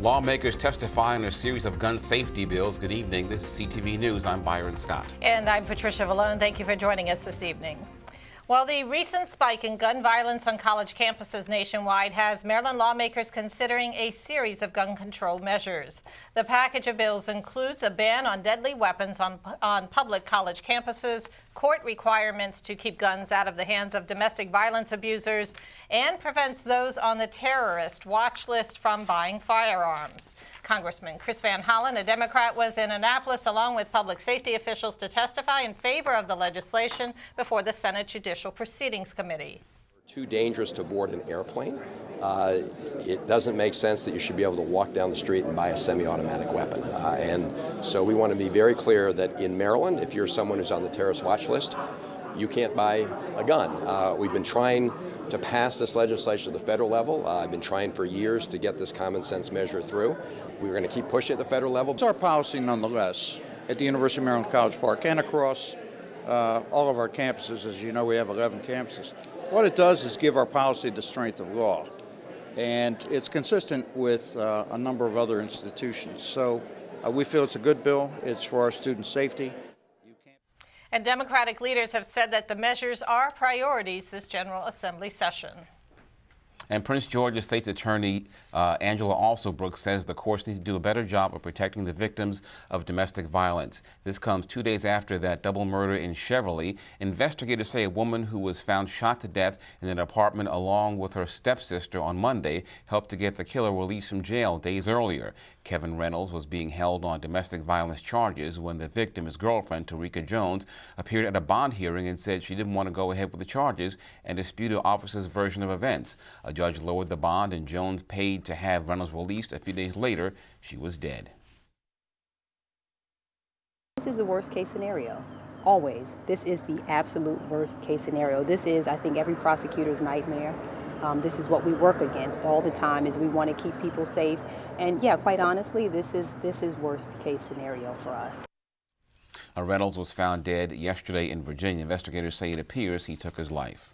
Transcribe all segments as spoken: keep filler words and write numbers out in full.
Lawmakers testify on a series of gun safety bills. Good evening. This is C T V News. I'm Byron Scott. And I'm Patricia Villone. Thank you for joining us this evening. Well, the recent spike in gun violence on college campuses nationwide has Maryland lawmakers considering a series of gun control measures. The package of bills includes a ban on deadly weapons on, on public college campuses, court requirements to keep guns out of the hands of domestic violence abusers, and prevents those on the terrorist watch list from buying firearms. Congressman Chris Van Hollen, a Democrat, was in Annapolis along with public safety officials to testify in favor of the legislation before the Senate Judicial Proceedings Committee. Too dangerous to board an airplane. Uh, it doesn't make sense that you should be able to walk down the street and buy a semi-automatic weapon. Uh, and so we want to be very clear that in Maryland, if you're someone who's on the terrorist watch list, you can't buy a gun. Uh, we've been trying to pass this legislation at the federal level. Uh, I've been trying for years to get this common sense measure through. We're going to keep pushing it at the federal level. It's our policy nonetheless at the University of Maryland College Park and across uh, all of our campuses. As you know, we have eleven campuses. What it does is give our policy the strength of law. And it's consistent with uh, a number of other institutions. So uh, we feel it's a good bill. It's for our student safety. And Democratic leaders have said that the measures are priorities this General Assembly session. And Prince George's State's Attorney uh, Angela Alsobrooks says the courts need to do a better job of protecting the victims of domestic violence. This comes two days after that double murder in Cheverly. Investigators say a woman who was found shot to death in an apartment along with her stepsister on Monday helped to get the killer released from jail days earlier. Kevin Reynolds was being held on domestic violence charges when the victim, his girlfriend, Tarika Jones, appeared at a bond hearing and said she didn't want to go ahead with the charges and disputed officers' version of events. A judge lowered the bond and Jones paid to have Reynolds released. A few days later, she was dead. This is the worst case scenario, always. This is the absolute worst case scenario. This is, I think, every prosecutor's nightmare. Um, this is what we work against all the time, is we want to keep people safe. And yeah, quite honestly, this is, this is worst case scenario for us. Reynolds was found dead yesterday in Virginia. Investigators say it appears he took his life.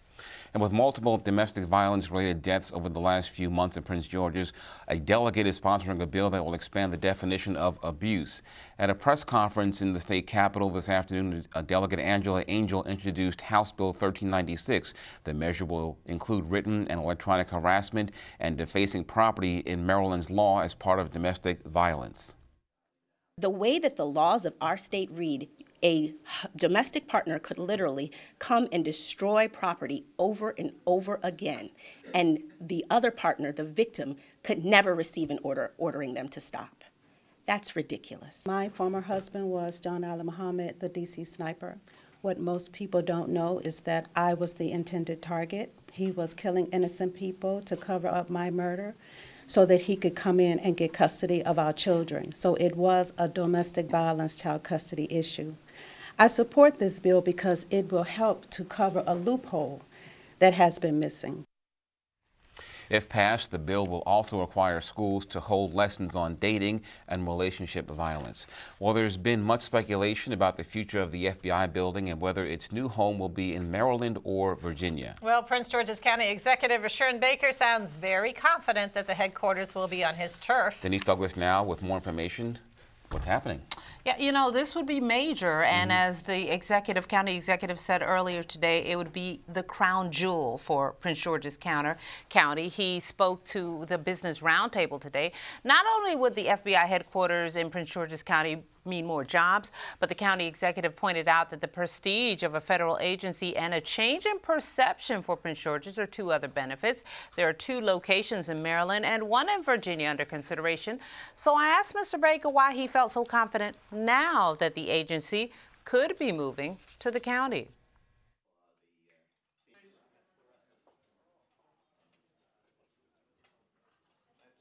And with multiple domestic violence-related deaths over the last few months in Prince George's, a delegate is sponsoring a bill that will expand the definition of abuse. At a press conference in the state capitol this afternoon, Delegate Angela Angel introduced House Bill thirteen ninety-six. The measure will include written and electronic harassment and defacing property in Maryland's law as part of domestic violence. The way that the laws of our state read, a domestic partner could literally come and destroy property over and over again, and the other partner, the victim, could never receive an order ordering them to stop. That's ridiculous. My former husband was John Allen Muhammad, the D C sniper. What most people don't know is that I was the intended target. He was killing innocent people to cover up my murder so that he could come in and get custody of our children. So it was a domestic violence child custody issue. I support this bill because it will help to cover a loophole that has been missing. If passed, the bill will also require schools to hold lessons on dating and relationship violence. While there's been much speculation about the future of the F B I building and whether its new home will be in Maryland or Virginia. Well, Prince George's County Executive Rushern Baker sounds very confident that the headquarters will be on his turf. Denise Douglas now with more information. What's happening? Yeah, you know, this would be major, and mm-hmm. as the executive, county executive said earlier today, it would be the crown jewel for Prince George's County. He spoke to the Business Roundtable today. Not only would the F B I headquarters in Prince George's County mean more jobs, but the county executive pointed out that the prestige of a federal agency and a change in perception for Prince George's are two other benefits. There are two locations in Maryland and one in Virginia under consideration. So I asked Mister Baker why he felt so confident now that the agency could be moving to the county.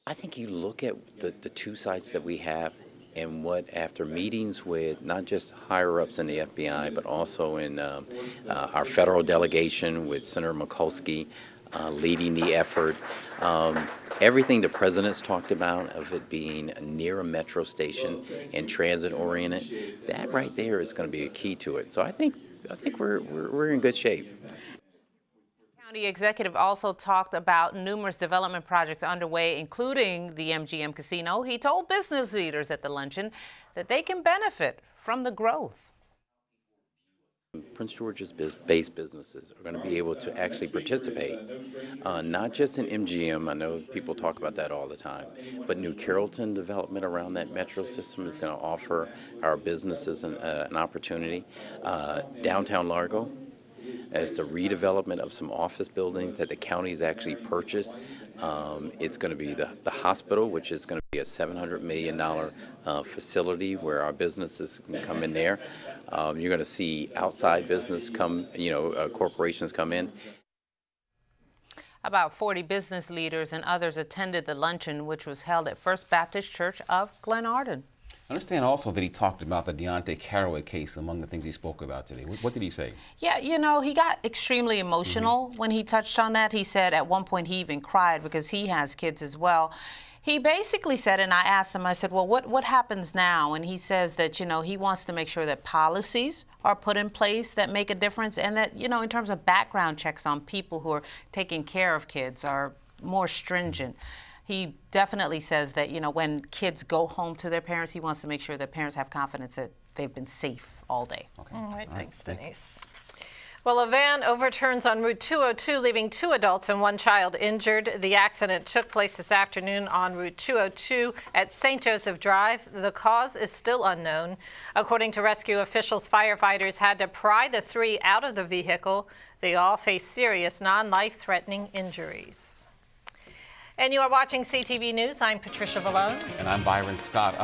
I think you look at the, the two sites that we have, and what, after meetings with not just higher-ups in the F B I, but also in um, uh, our federal delegation with Senator Mikulski uh, leading the effort, um, everything the president's talked about of it being near a metro station and transit-oriented, that right there is going to be a key to it. So I think I think we're we're, we're in good shape. County executive also talked about numerous development projects underway, including the M G M Casino. He told business leaders at the luncheon that they can benefit from the growth. Prince George's base businesses are going to be able to actually participate, uh, not just in M G M, I know people talk about that all the time, but New Carrollton development around that metro system is going to offer our businesses an, uh, an opportunity. Uh, downtown Largo, as the redevelopment of some office buildings that the county's actually purchased, um, it's going to be the, the hospital, which is going to be a seven hundred million dollars uh, facility where our businesses can come in there. Um, you're going to see outside business come, you know, uh, corporations come in. About forty business leaders and others attended the luncheon, which was held at First Baptist Church of Glenarden. I understand also that he talked about the Deontay Carraway case among the things he spoke about today. What, what did he say? Yeah, you know, he got extremely emotional mm-hmm. when he touched on that. He said at one point he even cried because he has kids as well. He basically said, and I asked him, I said, well, what, what happens now? And he says that, you know, he wants to make sure that policies are put in place that make a difference and that, you know, in terms of background checks on people who are taking care of kids are more stringent. He definitely says that, you know, when kids go home to their parents, he wants to make sure that parents have confidence that they've been safe all day. Okay. All right, thanks, Denise. Well, a van overturns on Route two oh two, leaving two adults and one child injured. The accident took place this afternoon on Route two oh two at Saint Joseph Drive. The cause is still unknown. According to rescue officials, firefighters had to pry the three out of the vehicle. They all face serious, non-life-threatening injuries. And you are watching C T V News. I'm Patricia Villone. And I'm Byron Scott.